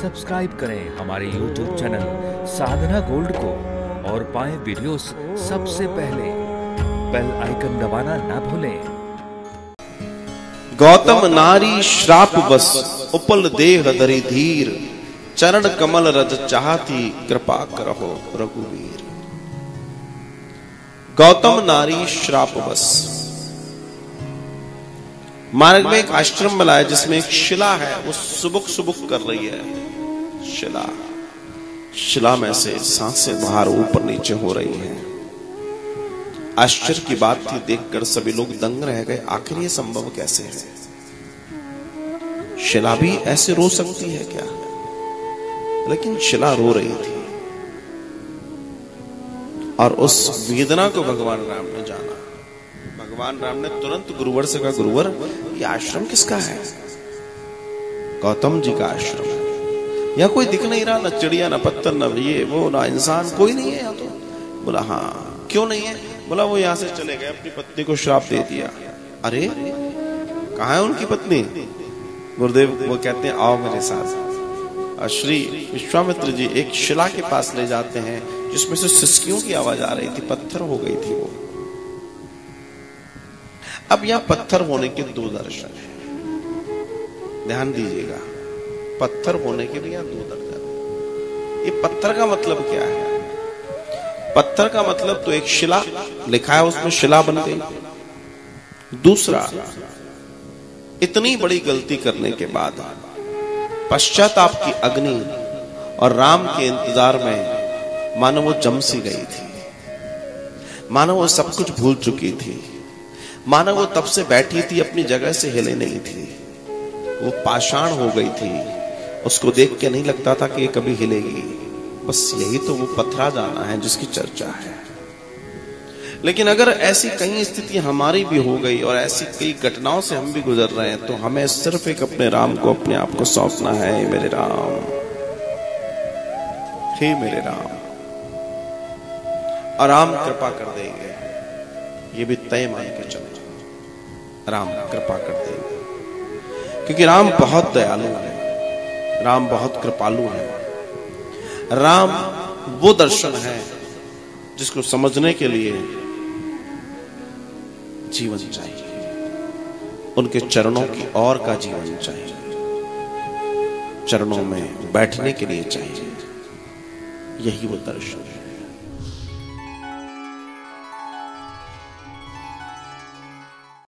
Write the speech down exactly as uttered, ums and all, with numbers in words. Subscribe करें हमारे YouTube channel साधना gold को और पाएं वीडियोस सबसे पहले। बेल आइकन दबाना ना भूलें। गौतम नारी श्राप बस उपल देह धरी धीर, चरण कमल रज चाहती कृपा करहो रघुवीर। गौतम नारी श्राप बस। मार्ग में एक आश्रम बनाया जिसमें एक शिला है, वो सुबुक सुबुक कर रही है। शिला शिला में से सांसें बाहर ऊपर नीचे हो रही हैं। आश्चर्य की बात थी, देखकर सभी लोग दंग रह गए, आखिर ये संभव कैसे है? शिला भी ऐसे रो सकती है क्या? लेकिन शिला रो रही थी और उस वेदना को भगवान राम ने जाना। भगवान राम ने तुरंत गुरुवर से कहा, गुरुवर ये आश्रम किसका है? गौतम जी का आश्रम है। यहाँ कोई दिख नहीं रहा, ना चिड़िया ना पत्थर ना ये वो ना इंसान, कोई नहीं है यहाँ तो। बोला हाँ, क्यों नहीं है? बोला वो यहाँ से चले गए, अपनी पत्नी को श्राप दे दिया। अरे कहाँ है उनकी पत्नी? गुरुदेव वो कहते हैं आओ मेरे साथ। और श्री विश्वामित्र जी एक शिला के पास ले जाते हैं जिसमें से सिसकियों की आवाज आ रही थी, पत्थर हो गई थी वो। अब यहां पत्थर होने के दो दर्शन हैं, ध्यान दीजिएगा। पत्थर होने के भी यहां दो दर्शन हैं। ये पत्थर का मतलब क्या है? पत्थर का मतलब तो एक शिला लिखा है, उसमें शिला बन गई। दूसरा, इतनी बड़ी गलती करने के बाद पश्चाताप की अग्नि और राम के इंतजार में मानो वो जम सी गई थी, मानो वो सब कुछ भूल चुकी थी, माना वो तब से बैठी थी, अपनी जगह से हिले नहीं थी, वो पाषाण हो गई थी। उसको देख के नहीं लगता था कि ये कभी हिलेगी। बस यही तो वो पत्थरा जाना है जिसकी चर्चा है। लेकिन अगर ऐसी कई स्थिति हमारी भी हो गई और ऐसी कई घटनाओं से हम भी गुजर रहे हैं, तो हमें सिर्फ एक अपने राम को, अपने आप को सौंपना है। मेरे राम, हे मेरे राम, और राम कृपा कर देंगे, ये भी तय मान के चलो। राम कृपा कर देंगे, क्योंकि राम बहुत दयालु है, राम बहुत कृपालु है। राम वो दर्शन है जिसको समझने के लिए जीवन चाहिए, उनके चरणों की ओर का जीवन चाहिए, चरणों में बैठने के लिए चाहिए। यही वो दर्शन है।